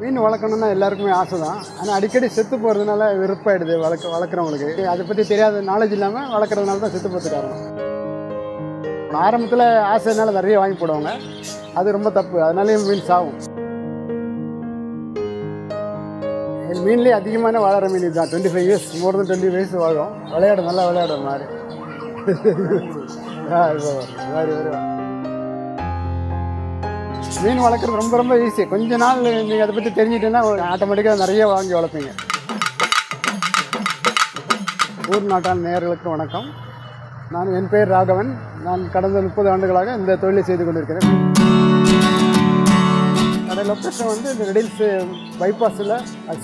மீன் வளர்க்கணும்னா எல்லாருக்குமே ஆசை தான். ஆனால் அடிக்கடி செத்து போகிறதுனால வெறுப்பாயிடுது வளர்க்குறவங்களுக்கு. அதை பற்றி தெரியாத நாலேஜ் இல்லாமல் வளர்க்குறதுனால தான் செத்து போத்துக்காரங்க. ஆரம்பத்தில் ஆசைனால நிறைய வாங்கி போடுவாங்க, அது ரொம்ப தப்பு. அதனாலேயும் மீன் சாகும். மீன்லேயே அதிகமான வாழற மீன் தான். 25 years, மோர் தென் 20 years வாழும். விளையாடும், நல்லா விளையாடுற மாதிரி வருவாங்க. மீன் வளர்க்குறது ரொம்ப ரொம்ப ஈஸி. கொஞ்ச நாள் நீங்கள் அதை பற்றி தெரிஞ்சிட்டீங்கன்னா ஆட்டோமேட்டிக்காக நிறைய வாங்கி வளர்ப்பீங்க. ஊர் நாட்டான் நேயர்களுக்கு வணக்கம். நான் என் பெயர் ராகவன். நான் கடந்த 30 ஆண்டுகளாக இந்த தொழிலை செய்து கொண்டிருக்கிறேன். என்னோடய லொக்கேஷன் வந்து இந்த ரெடில்ஸு பைபாஸில்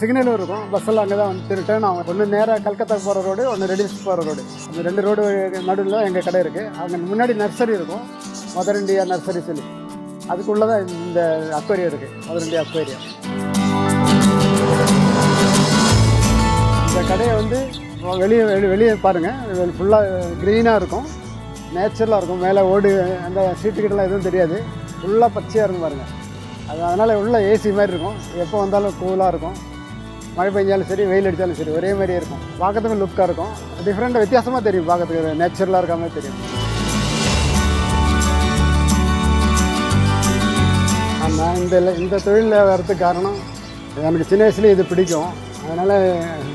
சிக்னல் இருக்கும். பஸ்ஸெல்லாம் அங்கே தான் வந்து ரிட்டர்ன் ஆகும். ஒன்று நேராக கல்கத்தா போகிற ரோடு, ஒன்று ரெடில்ஸ் போகிற ரோடு. அந்த 2 ரோடு நடுவில் தான் எங்கள் கடை இருக்குது. அங்கே முன்னாடி நர்சரி இருக்கும், மதர் இண்டியா நர்சரி சொல்லி. அதுக்குள்ளே தான் இந்த அக்வேரியம் இருக்குது, மதர் இண்டியா அக்வேரியம். இந்த கடையை வந்து வெளியே பாருங்கள், ஃபுல்லாக க்ரீனாக இருக்கும், நேச்சுரலாக இருக்கும். மேலே ஓடு அந்த சீட்டுக்கிட்டலாம் எதுவும் தெரியாது, ஃபுல்லாக பச்சையாக இருக்கும் பாருங்கள். அது அதனால் உள்ள ஏசி மாதிரி இருக்கும். எப்போ வந்தாலும் கூலாக இருக்கும். மழை பெஞ்சாலும் சரி, வெயில் அடித்தாலும் சரி, ஒரே மாதிரியே இருக்கும். பார்க்கறதுக்கு லுக்காக இருக்கும். டிஃப்ரெண்ட்டாக வித்தியாசமாக தெரியும். பார்க்கறதுக்கு நேச்சுரலாக இருக்க மாதிரி தெரியும். நான் இந்த தொழிலில் வரதுக்கு காரணம், எனக்கு சின்ன வயசுலேயே இது பிடிக்கும். அதனால்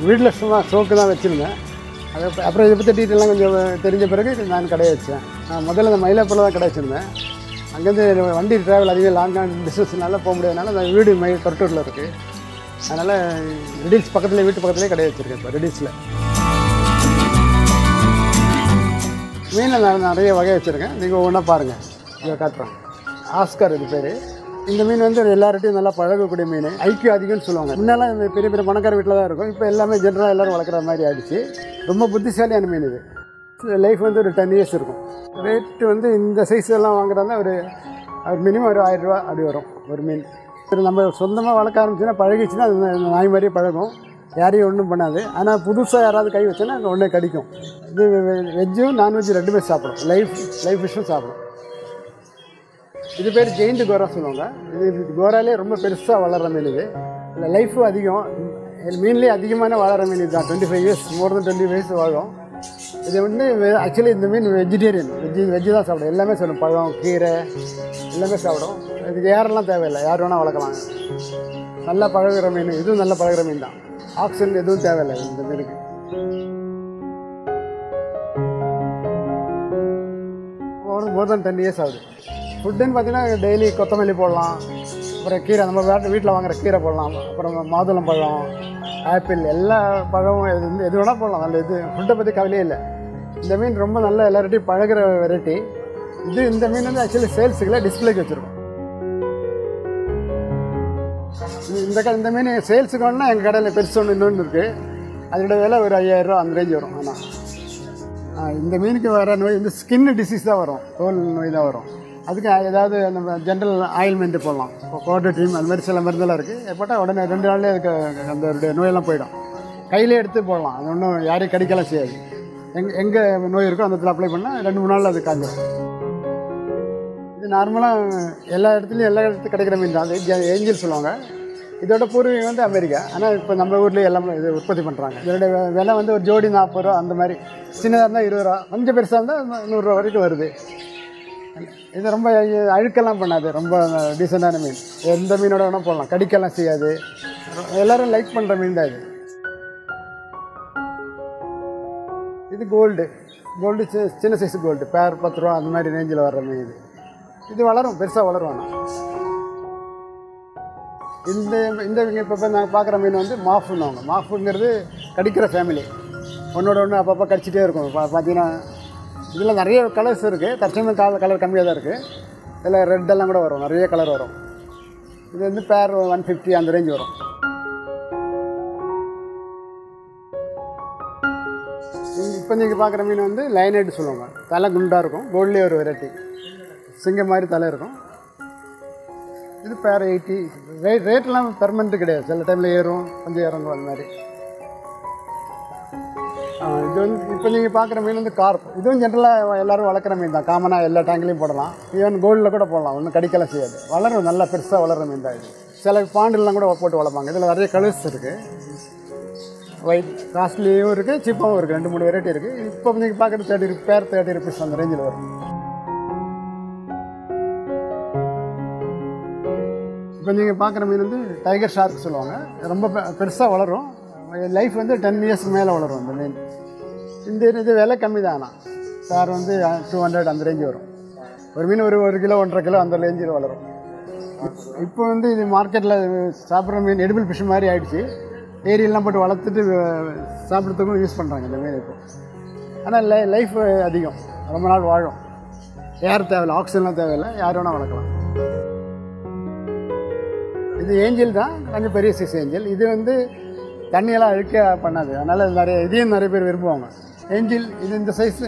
வீட்டில் சும்மா ஷோக்கு தான் வச்சுருந்தேன். அது அப்புறம் இதை பற்றி டீட்டெயிலாம் கொஞ்சம் தெரிஞ்ச பிறகு நான் கடையை வச்சேன். நான் முதல்ல இந்த மயிலாப்பூரில் தான் கடை வச்சுருந்தேன். அங்கேருந்து வண்டி ட்ராவல் அதிகம் லாங்கான டிஸ்டன்ஸ்னால போக முடியாதனால அந்த வீடு தொட்டூரில் இருக்குது. அதனால் ரெடில்ஸ் பக்கத்தில், வீட்டு பக்கத்துலேயே கடை வச்சுருக்கேன். இப்போ ரெடில்ஸில் மீனில் நான் நிறைய வகை வச்சுருக்கேன். நீங்கள் ஒவ்வொன்றா பாருங்கள். இதை காட்டுறேன். ஆஸ்கர் இது பேர். இந்த மீன் வந்து எல்லார்ட்டையும் நல்லா பழகக்கூடிய மீன். ஐக்கியம் அதிகம்னு சொல்லுவாங்க. முன்னெல்லாம் இந்த பெரிய பெரிய பணக்கார வீட்டில் தான் இருக்கும். இப்போ எல்லாமே ஜென்ரலாக எல்லோரும் வளர்க்குற மாதிரி ஆகிடுச்சு. ரொம்ப புத்திசாலியான மீன் இது. லைஃப் வந்து ஒரு 10 years இருக்கும். ரேட்டு வந்து இந்த சைஸ் எல்லாம் வாங்குறாங்க. ஒரு மினிமம் ஒரு 1000 ரூபா அப்படி வரும் ஒரு மீன். சரி, நம்ம சொந்தமாக வளர்க்க ஆரம்பிச்சுன்னா பழகிச்சுன்னா அது நாய் மாதிரியே பழகும். யாரையும் ஒன்றும் பண்ணாது. ஆனால் புதுசாக யாராவது கை வச்சுன்னா அங்கே ஒன்றே கடிக்கும். இது வெஜ்ஜும் நான்வெஜ்ஜும் 2 பேர் சாப்பிடும். லைஃப் ஃபிஷ்ஷும் சாப்பிடும். இது பேர் ஜெயிண்ட் கோரா சொல்லுவாங்க. இது கோராலே ரொம்ப பெருசாக வளர்கிற மீன். இது இல்லை லைஃபும் அதிகம். மீன்லேயே அதிகமான வளர்கிற மீன் இதுதான். 25 years, மோர் தென் 20 years வாழும். இது வந்து ஆக்சுவலி இந்த மீன் வெஜிடேரியன். வெஜ்ஜு தான் சாப்பிடும். எல்லாமே சாப்பிடும். பழம், கீரை எல்லாமே சாப்பிடும். இதுக்கு யாரெல்லாம் தேவையில்லை, யார் வேணால் வளர்க்கலாம். நல்லா பழகிற மீன். இதுவும் நல்லா பழகிற மீன் தான். ஆக்சிஜன் எதுவும் தேவையில்லை இந்த மீனுக்கு. மோர் தென் 10 years ஆகுது. ஃபுட்டுன்னு பார்த்தீங்கன்னா டெய்லி கொத்தமல்லி போடலாம். அப்புறம் கீரை, நம்ம வீட்டில் வாங்குகிற கீரை போடலாம். அப்புறம் மாதுளம் பழம், ஆப்பிள், எல்லா பழமும் எது வேணால் போடலாம். நல்ல இது. ஃபுட்டை பற்றி கவலையே இல்லை. இந்த மீன் ரொம்ப நல்ல எல்லார்ட்டையும் பழகிற வெரைட்டி இது. இந்த மீன் வந்து ஆக்சுவலி சேல்ஸுக்குள்ள டிஸ்பிளேக்கு வச்சுருக்கோம். இந்த மீன் சேல்ஸுக்கு வேணும்னா எங்கள் கடையில் பெருசு ஒன்று இன்னொன்று இருக்குது. அதோட விலை ஒரு 5000 ரூபா அந்த ரேஞ்சு வரும். ஆனால் இந்த மீனுக்கு வர நோய் வந்து ஸ்கின் டிசீஸ் தான் வரும். தோல் நோய் தான் வரும். அதுக்கு ஏதாவது நம்ம ஜென்ரல் ஆயில்மெண்ட்டு போடலாம். இப்போ கோல்டு ட்ரீம் அது மாதிரி சில மருந்தெல்லாம் இருக்குது. எப்போட்டால் உடனே 2 நாள்லேயே அதுக்கு அந்த நோயெல்லாம் போயிடும். கையிலே எடுத்து போடலாம். அது ஒன்றும் யாரையும் கடிக்கலாம் செய்யாது. எங்கே நோய் இருக்கோ அந்த இடத்துல அப்ளை பண்ணால் 2-3 நாளில் அது காஞ்சிடும். இது நார்மலாக எல்லா இடத்துலையும் கிடைக்கிற மீன் தான். அது ஏஞ்சல் சொல்லுவாங்க. இதோட பூர்வீகம் வந்து அமெரிக்கா. ஆனால் இப்போ நம்ம ஊர்லேயே எல்லாமே இது உற்பத்தி பண்ணுறாங்க. இதோட விலை வந்து ஒரு ஜோடி 40 ரூபா அந்த மாதிரி. சின்னதாக இருந்தால் 20 ரூபா, கொஞ்சம் பெருசாக இருந்தால் 100 ரூபா வரைக்கும் வருது. இது ரொம்ப அழுக்கெல்லாம் பண்ணாது. ரொம்ப டீசெண்டான மீன். எந்த மீனோட வேணால் போடலாம். கடிக்கலாம் செய்யாது. எல்லோரும் லைக் பண்ணுற மீன் தான் இது. இது கோல்டு சின்ன சைஸ் கோல்டு பேர் 10 ரூபா அந்த மாதிரி ரேஞ்சில் வர்ற மீன் இது. இது வளரும், பெருசாக வளரும். ஆனால் இந்த இந்த இப்போ நாங்கள் பார்க்குற மீன் வந்து மாஃபுன்னுவாங்க. மாஃபுங்கிறது கடிக்கிற ஃபேமிலி. ஒன்றோட ஒன்று அப்பப்போ கடிச்சிட்டே இருக்கும். பார்த்தீங்கன்னா இதில் நிறைய கலர்ஸ் இருக்குது. தற்சமயம் கலர் கம்மியாக தான் இருக்குது. இதில் ரெட்டெல்லாம் கூட வரும், நிறைய கலர் வரும். இது வந்து பேர் 150 அந்த ரேஞ்ச் வரும். இப்போ நீங்கள் பார்க்குற மீன் வந்து லைனேட் சொல்லுவாங்க. தலை குண்டாக இருக்கும். கோல்ட்லேயே ஒரு வெரைட்டி சிங்கம் மாதிரி தலை இருக்கும். இது பேர் 80. ரேட்லாம் பெர்மனெண்ட்டு கிடையாது. சில டைமில் ஏறும், கொஞ்சம் இறங்கும் அந்த மாதிரி. இது வந்து இப்போ நீங்கள் பார்க்குற மீன் வந்து கார்ப். இதுவும் ஜென்ரலாக எல்லோரும் வளர்க்குற மீன் தான். காமனாக எல்லா டேங்க்லேயும் போடலாம். ஈவன் கோல்டில் கூட போடலாம். ஒன்றும் கடிக்கலாம் செய்யாது. வளரும், நல்லா பெருசாக வளர்கிற மீன் தான் இது. சில பாண்டுலாம் கூட போட்டு வளர்ப்பாங்க. இதில் நிறைய கலர்ஸ் இருக்குது, ஒயிட் காஸ்ட்லியும் இருக்குது, சீப்பாகவும் இருக்குது, ரெண்டு மூணு வெரைட்டி இருக்குது. இப்போ நீங்கள் பார்க்குறது 30 rupees அந்த ரேஞ்சில் வரும். இப்போ நீங்கள் பார்க்குற மீன் வந்து டைகர் ஷார்க் சொல்லுவாங்க, ரொம்ப பெருசாக வளரும். லைஃப் வந்து 10 years மேலே வளரும் அந்த மீன். இந்த இது விலை கம்மி தான், ஆனால் சார் வந்து 200 அந்த ரேஞ்சு வரும். ஒரு மீன் ஒரு கிலோ 1.5 கிலோ அந்த ரேஞ்சில் வளரும். இப்போ வந்து இது மார்க்கெட்டில் சாப்பிட்ற மீன் எடிபிள் ஃபிஷ் மாதிரி ஆகிடுச்சு. ஏரியெல்லாம் போட்டு வளர்த்துட்டு சாப்பிட்றதுக்கும் யூஸ் பண்ணுறாங்க இந்த மீன் இப்போ. ஆனால் லைஃப் அதிகம், ரொம்ப நாள் வாழும். யார் தேவையில்லை, ஆக்சிஜன்லாம் தேவையில்லை, யார் வேணால் வளர்க்கலாம். இது ஏஞ்சல் தான், கொஞ்சம் பெரிய சைஸ் ஏஞ்சல். இது வந்து தண்ணியெல்லாம் அழுக்க பண்ணாது, அதனால் நிறைய பேர் விரும்புவாங்க ஏஞ்சல். இது இந்த சைஸ்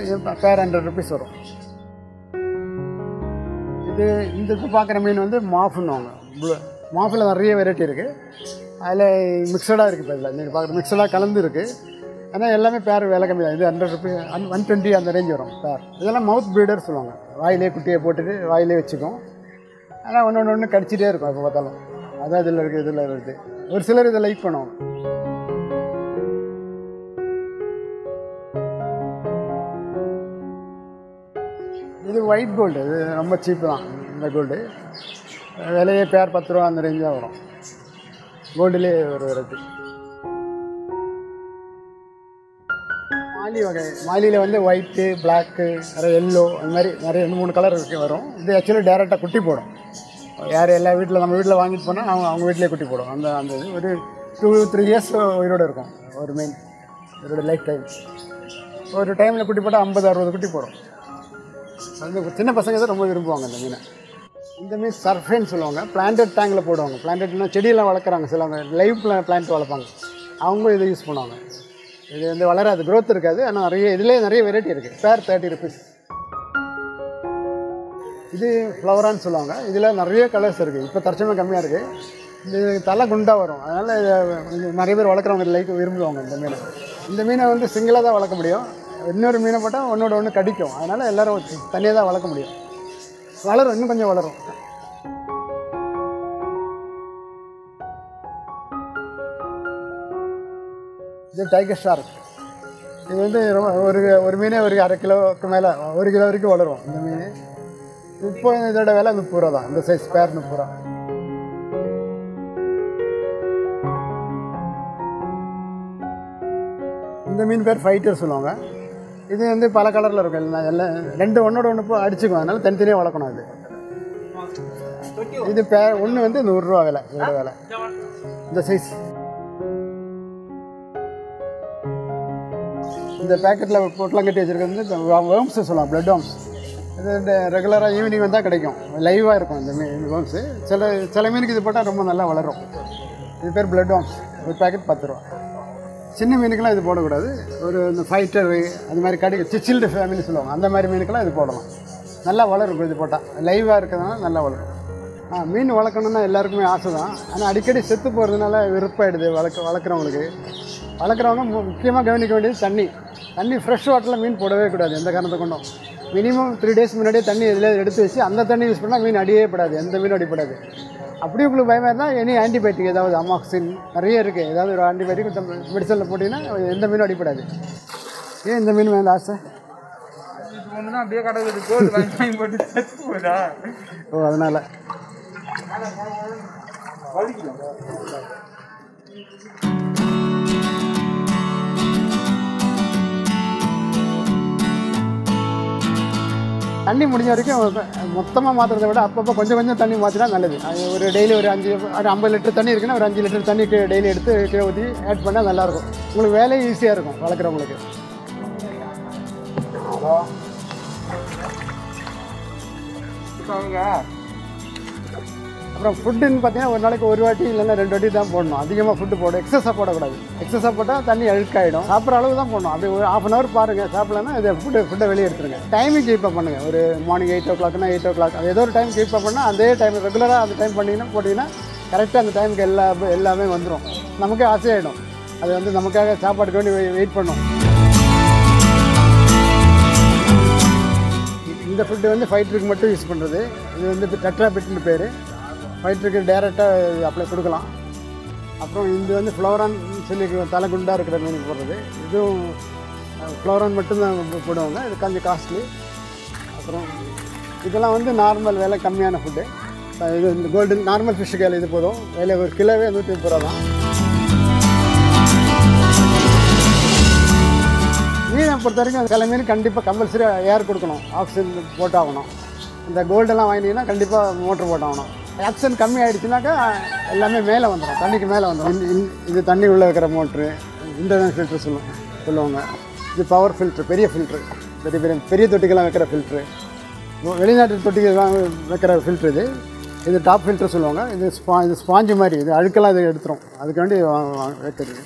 பேர் 100 rupees வரும். இந்த பார்க்குற மீன் வந்து மாஃபுன்னுவாங்க. மாஃபில் நிறைய வெரைட்டி இருக்குது, அதில் மிக்சடாக இருக்குது. இப்போ இதில் நீங்கள் பார்க்குற மிக்சடாக கலந்து இருக்குது. ஆனால் எல்லாமே பேர் விலை கம்மி தான். இது 100 rupees 120 அந்த ரேஞ்ச் வரும் பேர். இதெல்லாம் மவுத் ப்ரீடர் சொல்லுவாங்க, வாயிலே குட்டியை போட்டுட்டு வாயிலே வச்சுக்கும். ஆனால் ஒன்று கடிச்சிட்டே இருக்கும் இப்போ பார்த்தாலும். அதான் இதில் இருக்குது, இதில் இருக்குது. ஒரு சிலர் இதை லைக் பண்ணுவாங்க. இது ஒயிட் கோல்டு, இது ரொம்ப சீப்பு தான் இந்த கோல்டு. விலையே பேர் 10 rupees அந்த ரேஞ்சு தான் வரும். கோல்டுலேயே ஒரு வெரைட்டி. மாலி வகை, மாலியில் வந்து ஒயிட்டு, பிளாக்கு, நிறைய எல்லோ, அது மாதிரி நிறைய 2-3 கலர் வரும். இது ஆக்சுவலி டேரெக்டாக குட்டி போடும். யார் எல்லா வீட்டில் நம்ம வீட்டில் வாங்கிட்டு போனால் அவங்க வீட்டிலே குட்டி போடும். அந்த இது ஒரு 2-3 years உயிரோடு இருக்கும். ஒரு மீன் இதோட லைஃப் டைம் ஒரு டைமில் குட்டி போட்டால் 50-60 குட்டி போடும். அது சின்ன பசங்க தான் ரொம்ப விரும்புவாங்க இந்த மீனை. இந்த மீன் சர்ஃபேன்னு சொல்லுவாங்க, பிளான்டட் டேங்கில் போடுவாங்க. பிளான்டட்னா செடியெல்லாம் வளர்க்குறாங்க சில, லைவ் பிளான்ட் வளர்ப்பாங்க, அவங்களும் இதை யூஸ் பண்ணுவாங்க. இது வந்து வளராது, க்ரோத் இருக்காது. ஆனால் நிறைய வெரைட்டி இருக்குது. பேர் 30 rupees. இது ஃப்ளவரான்னு சொல்லுவாங்க. இதில் நிறைய கலர்ஸ் இருக்குது. இப்போ தற்சமே கம்மியாக இருக்குது. இது தலை குண்டாக வரும், அதனால் இதை நிறைய பேர் வளர்க்குறவங்க லைஃப் விரும்புவாங்க இந்த மீனை. இந்த மீனை வந்து சிங்கிளாக தான் வளர்க்க முடியும். இன்னொரு மீனை போட்டால் ஒன்று கடிக்கும், அதனால் எல்லோரும் தனியாக தான் வளர்க்க முடியும். வளரும், இன்னும் கொஞ்சம் வளரும். இது டைகர் ஷார்க். இது வந்து ரொம்ப ஒரு மீனே ஒரு 1/2 கிலோவுக்கு மேலே, 1 கிலோ வரைக்கும் வளரும் இந்த மீன். இப்போ இதோட விலை 30 rupees தான். இந்த சைஸ் பேர் 30 rupees. இந்த மீன் பேர் ஃபைட்டர் சொல்லுவாங்க. இது வந்து பல கலரில் இருக்கும். இல்லை எல்லாம் ரெண்டு ஒன்று போய் அடிச்சுக்கும், அதனால் தனித்தனியாக வளர்க்கணும். அது இது ஒன்று வந்து 100 rupees விலை, இதோட விலை இந்த சைஸ். இந்த பேக்கெட்டில் பொட்டெலாம் கட்டி வச்சுருக்கிறது வந்து வேர்ம்ஸ் சொல்லுவாங்க, ப்ளட் வேர்ம்ஸ். இது ரெகுலராக ஈவினிங் வந்தால் கிடைக்கும், லைவாக இருக்கும் இந்த மீன் வேர்ம்ஸு. சில மீனுக்கு இது போட்டால் ரொம்ப நல்லா வளரும். இது பேர் ப்ளட் வேர்ம்ஸ். ஒரு பேக்கெட் 10 rupees. சின்ன மீனுக்கெல்லாம் இது போடக்கூடாது. ஒரு இந்த ஃபைட்டரு அந்த மாதிரி கடைக்கு சிச்சில்டு ஃபேமிலி சொல்லுவாங்க, அந்த மாதிரி மீனுக்கெல்லாம் இது போடலாம். நல்லா வளரும் இது போட்டால், லைவாக இருக்கிறதுனால நல்லா வளரும். மீன் வளர்க்கணுன்னா எல்லாருக்குமே ஆசை தான். ஆனால் அடிக்கடி செத்து போகிறதுனால விருப்பாயிடுது வளர்க்குறவங்க முக்கியமாக கவனிக்க வேண்டியது தண்ணி ஃப்ரெஷ் வாட்டரில் மீன் போடவே கூடாது எந்த காரணத்தை கொண்டும். மினிமம் 3 days முன்னாடியே தண்ணி இதில் எடுத்து வச்சு அந்த தண்ணி யூஸ் பண்ணால் மீன் அடியே படாது, எந்த மீனும் அடிப்படாது. அப்படி உங்களுக்கு பயமாக இருந்தால் எனி ஆன்டிபயோட்டிக், ஏதாவது அமாக்சின் நிறைய இருக்குது, ஏதாவது ஒரு ஆன்டிபயோட்டிக் மெடிசனில் போட்டிங்கன்னா எந்த மீனும் அடிப்படாது. ஏன் இந்த மீன் வேண்டாம் ஆசை? ஓ, அதனால் தண்ணி முடிஞ்ச வரைக்கும் மொத்தமாக மாற்றுறதை விட அப்பப்போ கொஞ்சம் தண்ணி மாற்றினா நல்லது. அது ஒரு டெய்லி ஒரு 50 liter தண்ணி இருக்குன்னா ஒரு 5 liter தண்ணி டெய்லி எடுத்து கீழே ஊற்றி ஆட் பண்ணால் நல்லாயிருக்கும். உங்களுக்கு வேலையும் ஈஸியாக இருக்கும் வளர்க்குறவங்களுக்கு. அப்புறம் ஃபுட்டுன்னு பார்த்தீங்கன்னா ஒரு நாளைக்கு 1 வாட்டி இல்லைன்னா 2 வாட்டி தான் போடணும். அதிகமாக ஃபுட்டு போடணும், எக்ஸஸாக போடக்கூடாது. எக்ஸஸாக போட்டால் தண்ணி அழுக்காயிடும். சாப்பிட்ற அளவு தான் போடணும். அது ஒரு 1/2 hour பாருங்கள், சாப்பிட்லன்னா இதை ஃபுட்டை வெளியே எடுத்துருங்க. டைமிங் கீப்பப் பண்ணுங்கள். ஒரு மார்னிங் 8 o'clockனா 8 o'clock, அது ஏதோ ஒரு டைம் கீப்பப் பண்ணால் அதே டைம் ரெகுலராக அந்த டைம் போட்டிங்கன்னா கரெக்டாக அந்த டைமுக்கு எல்லாமே வந்துடும். நமக்கே ஆசையாகிடும். அது வந்து நமக்காக சாப்பாடுக்கு வேண்டி வெயிட் பண்ணும். இந்த ஃபுட்டு வந்து ஃபைட்டருக்கு மட்டும் யூஸ் பண்ணுறது. இது வந்து டெட்ராபிட்னு பேர். ஃபைட்டருக்கு டைரக்டாக அப்ளை கொடுக்கலாம். அப்புறம் இது வந்து ஃப்ளோரான் சொல்லி தலை குண்டாக இருக்கிற மீனுக்கு போடுறது, இதுவும் ஃப்ளோரான் மட்டும்தான் போடுவாங்க, இது கொஞ்சம் காஸ்ட்லி. அப்புறம் இதெல்லாம் வந்து நார்மல் விலை கம்மியான ஃபுட்டு. இது இந்த கோல்டன் நார்மல் ஃபிஷ்ஷுக்கு விலை இது போதும், விலை ஒரு கிலோவே 130 ரூபா தான். மீனை பொறுத்த வரைக்கும் சில மீன் கண்டிப்பாக கம்பல்சரியாக ஏர் கொடுக்கணும், ஆக்சிஜன் போட்டாகணும். இந்த கோல்டெல்லாம் வாங்கினீங்கன்னா கண்டிப்பாக மோட்ரு போட்டாகணும். ஆக்சிஜன் கம்மி ஆகிடுச்சுனாக்கா எல்லாமே மேலே வந்துடும், தண்ணிக்கு மேலே வந்துடும். இது தண்ணி உள்ளே இருக்கிற மோட்ரு, இன்டர்னல் ஃபில்ட்ரு சொல்லுவாங்க. இது பவர் ஃபில்ட்ரு, பெரிய ஃபில்ட்ரு, பெரிய பெரிய பெரிய தொட்டிக்கெல்லாம் வைக்கிற ஃபில்ட்ரு, வெளிநாட்டு தொட்டிக்கெல்லாம் வைக்கிற ஃபில்ட்ரு. இது இது டாப் ஃபில்ட்ரு சொல்லுவாங்க. இது ஸ்பாஞ்சு மாதிரி, இது அழுக்கெல்லாம் இது எடுத்துரும், அதுக்கு வேண்டி வைக்கிறது.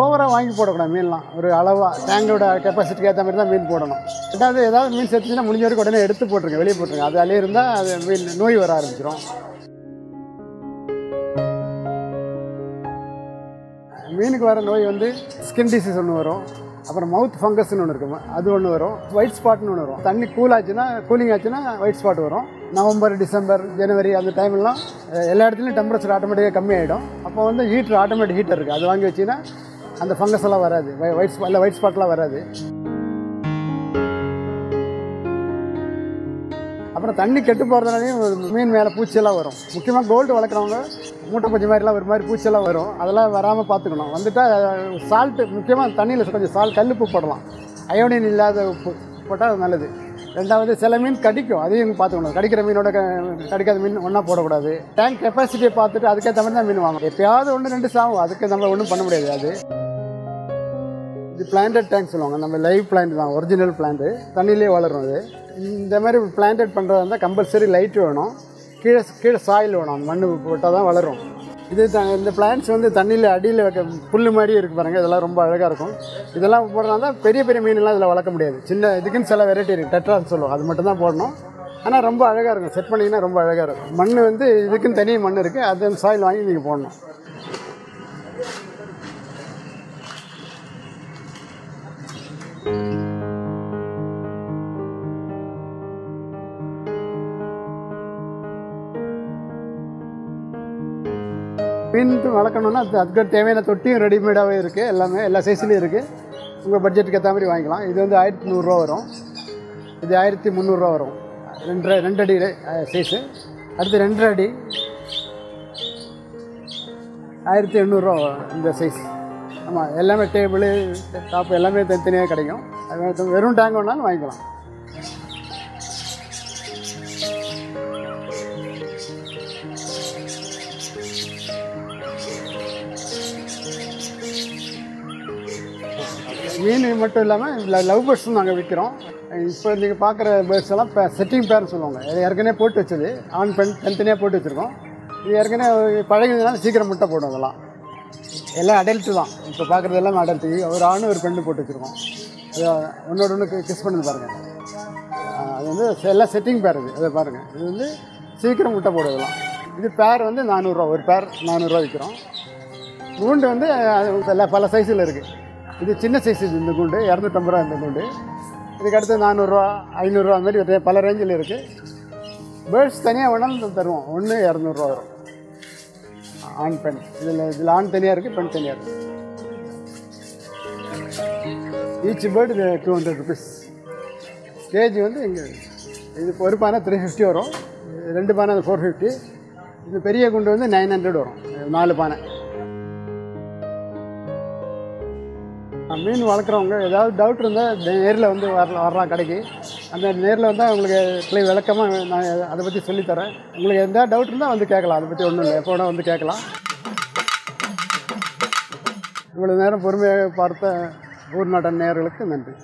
ஓவராக வாங்கி போடக்கூடாது மீன்லாம், ஒரு அளவாக டேங்கோட கெப்பாசிட்டிக்கு ஏற்ற மாதிரி தான் மீன் போடணும். ரெண்டாவது ஏதாவது மீன் செத்துச்சுன்னா முடிஞ்ச வரைக்கும் உடனே எடுத்து போட்டுருங்க, வெளியே போட்டுருங்க. அது அலையே இருந்தால் அது மீன் நோய் வர ஆரம்பிச்சிடும். மீனுக்கு வர நோய் வந்து ஸ்கின் டிசீஸ் ஒன்று வரும், அப்புறம் மவுத் ஃபங்கஸ்ன்னு ஒன்று இருக்கும், அது ஒன்று வரும், ஒயிட் ஸ்பாட்னு ஒன்று வரும். தண்ணி கூலிங் ஆச்சுன்னா ஒயிட் ஸ்பாட் வரும். நவம்பர், டிசம்பர், ஜனவரி அந்த டைம்லாம் எல்லா இடத்துலையும் டெம்பரேச்சர் ஆட்டோமேட்டிக்காக கம்மியாகிடும். அப்போ வந்து ஹீட்டர், ஆட்டோமேட்டிக் ஹீட்டர் இருக்குது, அது வாங்கி வச்சிங்கன்னா அந்த ஃபங்கஸ் எல்லாம் வராது, ஒயிட் ஸ்பாட்லாம் வராது. அப்புறம் தண்ணி கெட்டு போகிறதுனாலையும் மீன் மேலே பூச்சியெல்லாம் வரும். முக்கியமாக கோல்டு வளர்க்குறவங்க மூட்டை பூச்சி மாதிரிலாம் ஒரு மாதிரி பூச்சியெல்லாம் வரும், அதெல்லாம் வராமல் பார்த்துக்கணும். வந்துட்டால் சால்ட்டு, முக்கியமாக தண்ணியில் கொஞ்சம் கல்லுப்பு போடலாம், அயோடின் இல்லாத உப்பு போட்டால் நல்லது. ரெண்டாவது சில மீன் கடிக்கும், அதையும் பார்த்துக்கணும். கடிக்கிற மீனோட கடிக்காத மீன் ஒன்றா போடக்கூடாது. டேங்க் கெப்பாசிட்டியை பார்த்துட்டு அதுக்கேற்ற மாதிரி தான் மீன் வாங்கணும். எப்போயாவது 1-2 சாகும், அதுக்கு நம்ம ஒன்றும் பண்ண முடியாது. அது இது பிளான்டட் டேங்க் சொல்லுவாங்க, நம்ம லைவ் பிளான்ட் தான், ஒரிஜினல் பிளான்ட்டு, தண்ணியிலே வளரும். அது இந்த மாதிரி பிளான்டட் பண்ணுறதா இருந்தால் கம்பல்சரி லைட் வேணும், கீழே சாயில் வேணும், அந்த மண் போட்டால் தான் வளரும். இது இந்த பிளான்ட்ஸ் வந்து தண்ணியில் அடியில் வைக்க புல் மாதிரி இருக்குது பாருங்கள், இதெல்லாம் ரொம்ப அழகாக இருக்கும். இதெல்லாம் போடுறதுனால தான் பெரிய பெரிய மீன்லாம் இதில் வளர்க்க முடியாது. சின்ன இதுக்குன்னு சில வெரைட்டி இருக்குது, டெட்ரான்னு சொல்லுவோம், அது மட்டும் தான் போடணும். ஆனால் ரொம்ப அழகாக இருக்கும், செட் பண்ணிங்கன்னா ரொம்ப அழகாக இருக்கும். மண் வந்து இதுக்குன்னு தனி மண் இருக்குது, அது சாயில் வாங்கி நீங்கள் போடணும். மீன் வளர்க்கணுன்னா அதுக்கு தேவையான தொட்டியும் ரெடிமேடாகவே இருக்குது, எல்லாமே எல்லா சைஸ்லேயும் இருக்குது. உங்கள் பட்ஜெட்டுக்கு ஏற்ற மாதிரி வாங்கிக்கலாம். இது வந்து 1100 ரூபா வரும், இது 1300 ரூபா வரும். 2.5 அடி சைஸு, அடுத்து 2.5 அடி 1800 ரூபா வரும் இந்த சைஸ். ஆமாம், எல்லாமே டேபிள் டாப் எல்லாமே தனித்தனியாக கிடைக்கும். அது வெறும் டேங்க் வேணாலும் வாங்கிக்கலாம். மீன் மட்டும் இல்லாமல் லவ் பேர்ட்ஸும் நாங்கள் விற்கிறோம். இப்போ நீங்கள் பார்க்குற பேர்ட்ஸ் எல்லாம் இப்போ செட்டிங் பேர்னு சொல்லுவாங்க, ஏற்கனவே போட்டு வச்சது, ஆண் பெண் தனித்தனியாக போட்டு வச்சுருக்கோம். இது ஏற்கனவே பழகினதுனால சீக்கிரம் முட்டை போடும். அதெல்லாம் எல்லாம் அடல்ட்டு தான், இப்போ பார்க்குறது எல்லாமே அடல்ட்டு. ஒரு ஆண் ஒரு பெண்ணு போட்டு வச்சுருக்கோம். அது ஒன்றோட ஒன்று கிஸ் பண்ணது பாருங்கள், அது வந்து எல்லாம் செட்டிங் பேர். அது அதை பாருங்கள், இது வந்து சீக்கிரம் முட்டை போடுவதெல்லாம். இது பேர் வந்து 400 ரூபா, ஒரு பேர் 400 ரூபா விற்கிறோம். கூண்டு வந்து பல சைஸில் இருக்குது. இது சின்ன சைஸ், இந்த கூண்டு 250 ரூபா இந்த கூண்டு. இதுக்கடுத்து 400 ரூபா, 500 ரூபா, அந்த மாதிரி பல ரேஞ்சில் இருக்குது. பேர்ட்ஸ் தனியாக வேணாலும் தருவோம், ஒன்று 200 ரூபா வரும், ஆண் பெண். இதில் ஆண் தனியாக இருக்குது, பெண் தனியாக இருக்குது. Each bird 200 rupees. கேஜி வந்து இங்கே இது ஒரு பானை 350 வரும், 2 பானை 450. இது பெரிய குண்டு வந்து 900 வரும், 4 பானை. மீன் வளர்க்குறவங்க ஏதாவது டவுட் இருந்தால் நேரில் வந்து வரலாம் கடைக்கு. அந்த நேரில் வந்தால் அவங்களுக்கு கிளை விளக்கமாக நான் அதை பற்றி சொல்லித்தரேன். உங்களுக்கு எந்த டவுட் இருந்தால் வந்து கேட்கலாம், அதை பற்றி ஒன்றும் இல்லை, எப்போ வேணால் வந்து கேட்கலாம். இவ்வளோ நேரம் பொறுமையாக பார்த்த ஊர் நாட்ட நேயர்களுக்கு நன்றி.